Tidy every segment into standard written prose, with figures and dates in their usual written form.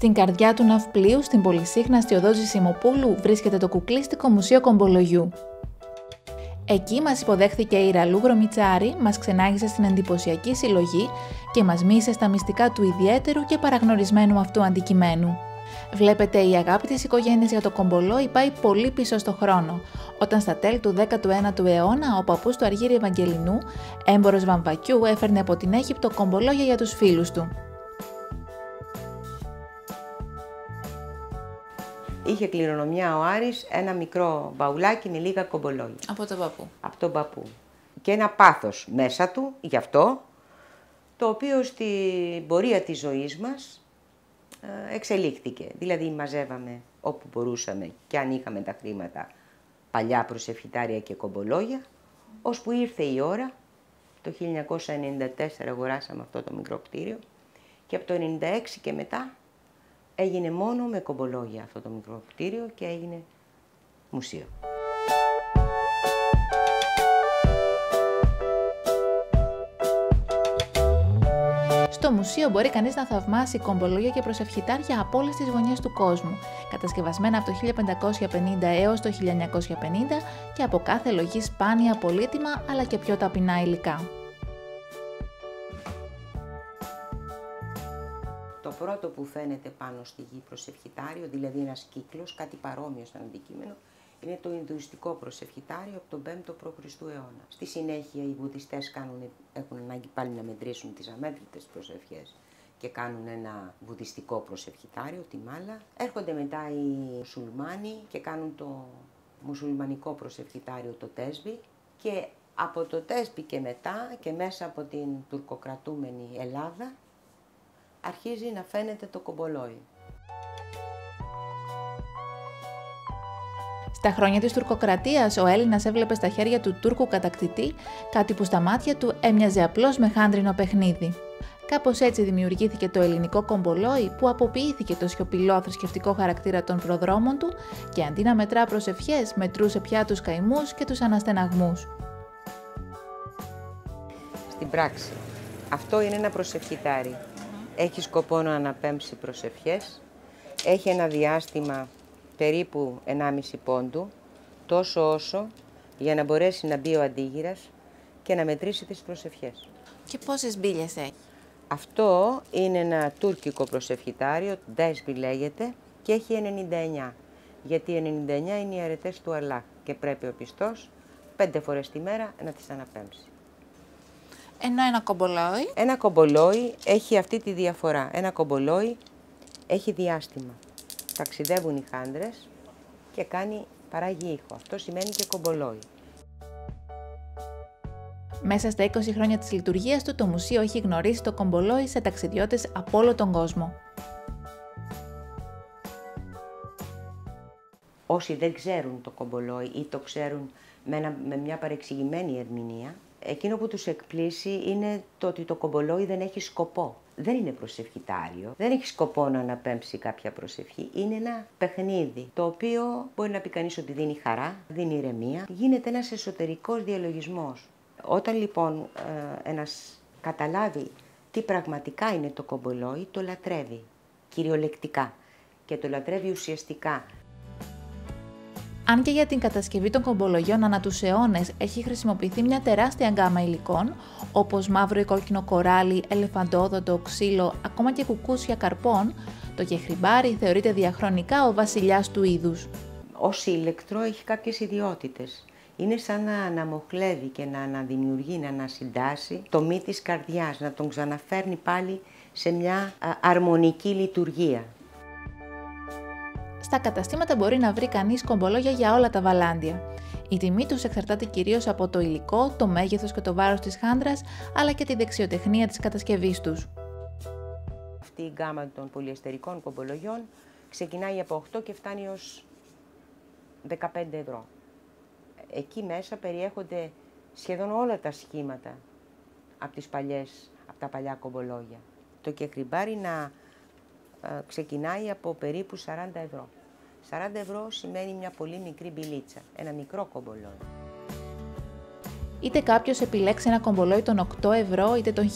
Στην καρδιά του ναυπλίου, στην πολυσύχναστη οδό Ζησιμοπούλου, βρίσκεται το κουκλίστικο Μουσείο Κομπολογιού. Εκεί μας υποδέχθηκε η Ραλού Γρομιτσάρη, μας ξενάγησε στην εντυπωσιακή συλλογή και μας μοίησε στα μυστικά του ιδιαίτερου και παραγνωρισμένου αυτού αντικειμένου. Βλέπετε, η αγάπη της οικογένειας για το κομπολόι πάει πολύ πίσω στο χρόνο, όταν στα τέλη του 19ου αιώνα ο παππούς του Αργύριου Ευαγγελινού, έμπορος βαμβακιού, έφερνε από την Αίγυπτο κομπολόγια για τους φίλους του. Είχε κληρονομιά ο Άρης ένα μικρό μπαουλάκι με λίγα κομπολόγια. Από τον παππού. Από τον παππού. Και ένα πάθος μέσα του, γι' αυτό, το οποίο στην πορεία της ζωής μας εξελίχθηκε. Δηλαδή μαζεύαμε όπου μπορούσαμε και αν είχαμε τα χρήματα παλιά προσευχητάρια και κομπολόγια, ώσπου ήρθε η ώρα, το 1994 αγοράσαμε αυτό το μικρό κτίριο και από το 1996 και μετά έγινε μόνο με κομπολόγια αυτό το μικρό κτίριο και έγινε μουσείο. Στο μουσείο μπορεί κανείς να θαυμάσει κομπολόγια και προσευχητάρια από όλες τις γωνιές του κόσμου, κατασκευασμένα από το 1550 έως το 1950 και από κάθε λογή σπάνια πολύτιμα αλλά και πιο ταπεινά υλικά. Το πρώτο που φαίνεται πάνω στη γη προσευχητάριο, δηλαδή ένας κύκλος, κάτι παρόμοιο σαν αντικείμενο, είναι το Ινδουιστικό προσευχητάριο από τον 5ο π.Χ. αιώνα. Στη συνέχεια οι Βουδιστές έχουν ανάγκη πάλι να μετρήσουν τις αμέτρητες προσευχές και κάνουν ένα Βουδιστικό προσευχητάριο, τη μάλα. Έρχονται μετά οι Μουσουλμάνοι και κάνουν το Μουσουλμανικό προσευχητάριο, το τέσβι. Και από το τέσβι και μετά και μέσα από την τουρκοκρατούμενη Ελλάδα αρχίζει να φαίνεται το κομπολόι. Στα χρόνια της τουρκοκρατίας, ο Έλληνας έβλεπε στα χέρια του Τούρκου κατακτητή κάτι που στα μάτια του έμοιαζε απλώς με χάντρινο παιχνίδι. Κάπως έτσι δημιουργήθηκε το ελληνικό κομπολόι, που αποποιήθηκε το σιωπηλό θρησκευτικό χαρακτήρα των προδρόμων του και αντί να μετρά προσευχές, μετρούσε πια τους καημούς και τους αναστεναγμούς. Στην πράξη, αυτό είναι ένα προσευχητάρι. Έχει σκοπό να αναπέμψει προσευχές, έχει ένα διάστημα περίπου 1,5 πόντου, τόσο όσο για να μπορέσει να μπει ο αντίγυρας και να μετρήσει τις προσευχές. Και πόσες μπίλιες έχει? Αυτό είναι ένα τουρκικό προσευχητάριο, ντέσβι λέγεται, και έχει 99, γιατί 99 είναι οι αρετές του Αλλάχ και πρέπει ο πιστός 5 φορές τη μέρα να τις αναπέμψει. Ενώ ένα κομπολόι... Ένα κομπολόι έχει αυτή τη διαφορά. Ένα κομπολόι έχει διάστημα. Ταξιδεύουν οι χάντρες και παράγει ήχο. Αυτό σημαίνει και κομπολόι. Μέσα στα 20 χρόνια της λειτουργίας του, το μουσείο έχει γνωρίσει το κομπολόι σε ταξιδιώτες από όλο τον κόσμο. Όσοι δεν ξέρουν το κομπολόι ή το ξέρουν με μια παρεξηγημένη ερμηνεία, εκείνο που τους εκπλήσει είναι το ότι το κομπολόι δεν έχει σκοπό. Δεν είναι προσευχητάριο, δεν έχει σκοπό να αναπέμψει κάποια προσευχή. Είναι ένα παιχνίδι, το οποίο μπορεί να πει κανείς ότι δίνει χαρά, δίνει ηρεμία. Γίνεται ένας εσωτερικός διαλογισμός. Όταν λοιπόν ένας καταλάβει τι πραγματικά είναι το κομπολόι, το λατρεύει κυριολεκτικά και το λατρεύει ουσιαστικά. Αν και για την κατασκευή των κομπολογιών ανά τους αιώνες έχει χρησιμοποιηθεί μια τεράστια γκάμα υλικών, όπως μαύρο ή κόκκινο κοράλι, ελεφαντόδοντο, ξύλο, ακόμα και κουκούσια καρπών, το κεχριμπάρι θεωρείται διαχρονικά ο βασιλιάς του είδους. Ως ήλεκτρο έχει κάποιες ιδιότητες. Είναι σαν να αναμοχλεύει και να αναδημιουργεί, να ανασυντάσει το μη της καρδιάς, να τον ξαναφέρνει πάλι σε μια αρμονική λειτουργία. Στα καταστήματα μπορεί να βρει κανείς κομπολόγια για όλα τα βαλάντια. Η τιμή τους εξαρτάται κυρίως από το υλικό, το μέγεθος και το βάρος της χάντρας, αλλά και τη δεξιοτεχνία της κατασκευής τους. Αυτή η γκάμα των πολυεστερικών κομπολογιών ξεκινάει από 8 και φτάνει ως 15 ευρώ. Εκεί μέσα περιέχονται σχεδόν όλα τα σχήματα από τα παλιά κομπολόγια. Το κεκριμπάρι ξεκινάει από περίπου 40 ευρώ. 40 ευρώ σημαίνει μια πολύ μικρή μπιλίτσα, ένα μικρό κομπολόι. Είτε κάποιος επιλέξει ένα κομπολόι των 8 ευρώ είτε των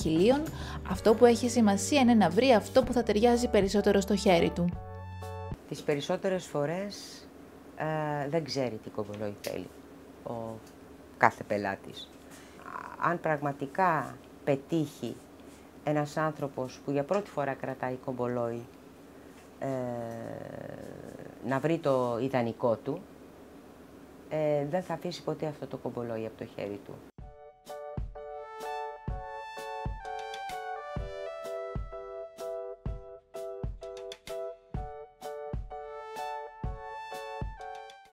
1000, αυτό που έχει σημασία είναι να βρει αυτό που θα ταιριάζει περισσότερο στο χέρι του. Τις περισσότερες φορές δεν ξέρει τι κομπολόι θέλει ο κάθε πελάτης. Αν πραγματικά πετύχει ένας άνθρωπος που για πρώτη φορά κρατάει κομπολόι να βρει το ιδανικό του, δεν θα αφήσει ποτέ αυτό το κομπολόι από το χέρι του.